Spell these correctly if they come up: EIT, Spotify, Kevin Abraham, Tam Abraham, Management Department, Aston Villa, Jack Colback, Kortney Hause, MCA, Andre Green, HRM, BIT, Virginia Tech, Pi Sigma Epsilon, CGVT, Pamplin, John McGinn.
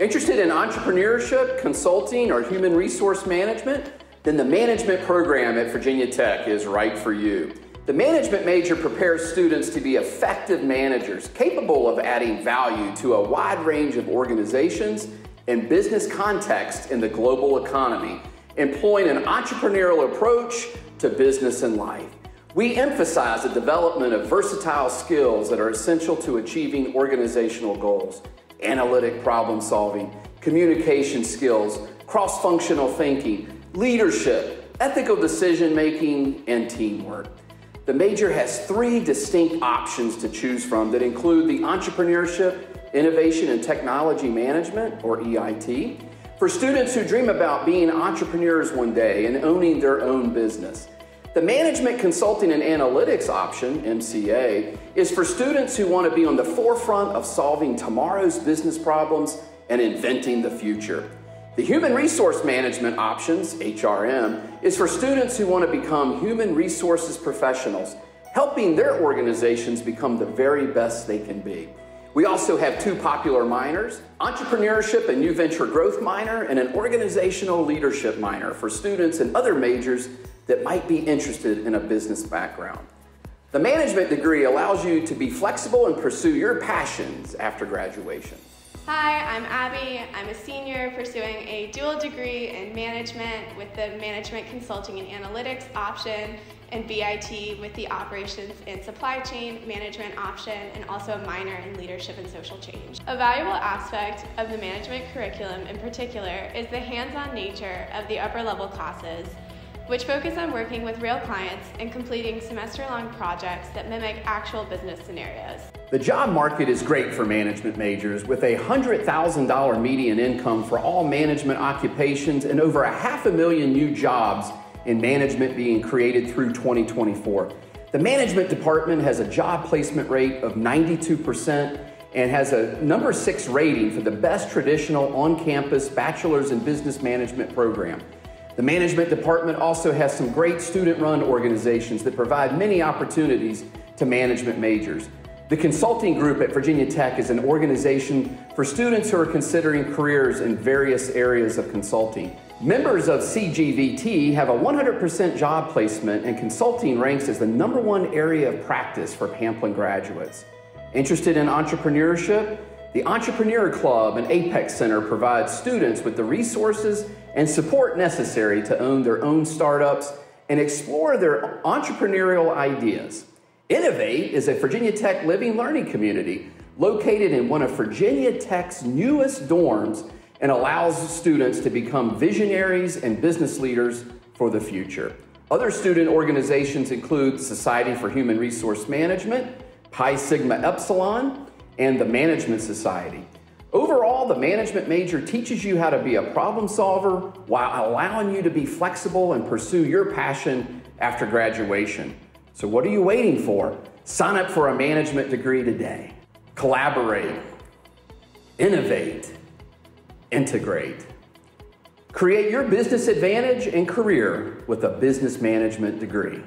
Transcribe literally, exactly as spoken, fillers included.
Interested in entrepreneurship, consulting, or human resource management? Then the management program at Virginia Tech is right for you. The management major prepares students to be effective managers, capable of adding value to a wide range of organizations and business contexts in the global economy, employing an entrepreneurial approach to business and life. We emphasize the development of versatile skills that are essential to achieving organizational goals: analytic problem solving, communication skills, cross-functional thinking, leadership, ethical decision making, and teamwork. The major has three distinct options to choose from that include the Entrepreneurship, Innovation and Technology Management, or E I T, for students who dream about being entrepreneurs one day and owning their own business. The Management Consulting and Analytics option, M C A, is for students who want to be on the forefront of solving tomorrow's business problems and inventing the future. The Human Resource Management options, H R M, is for students who want to become human resources professionals, helping their organizations become the very best they can be. We also have two popular minors, Entrepreneurship and New Venture Growth minor, and an Organizational Leadership minor for students in other majors that might be interested in a business background. The management degree allows you to be flexible and pursue your passions after graduation. Hi, I'm Abby. I'm a senior pursuing a dual degree in management with the Management Consulting and Analytics option and B I T with the Operations and Supply Chain Management option, and also a minor in Leadership and Social Change. A valuable aspect of the management curriculum in particular is the hands-on nature of the upper level classes, which focus on working with real clients and completing semester-long projects that mimic actual business scenarios. The job market is great for management majors, with a one hundred thousand dollar median income for all management occupations and over a half a million new jobs in management being created through twenty twenty-four. The Management Department has a job placement rate of ninety-two percent and has a number six rating for the best traditional on-campus bachelor's in business management program. The Management Department also has some great student-run organizations that provide many opportunities to management majors. The Consulting Group at Virginia Tech is an organization for students who are considering careers in various areas of consulting. Members of C G V T have a one hundred percent job placement, and consulting ranks as the number one area of practice for Pamplin graduates. Interested in entrepreneurship? The Entrepreneur Club and Apex Center provides students with the resources and support necessary to own their own startups and explore their entrepreneurial ideas. Innovate is a Virginia Tech living learning community located in one of Virginia Tech's newest dorms and allows students to become visionaries and business leaders for the future. Other student organizations include Society for Human Resource Management, Pi Sigma Epsilon, and the Management Society. Overall, the management major teaches you how to be a problem solver while allowing you to be flexible and pursue your passion after graduation. So what are you waiting for? Sign up for a management degree today. Collaborate, innovate, integrate. Create your business advantage and career with a business management degree.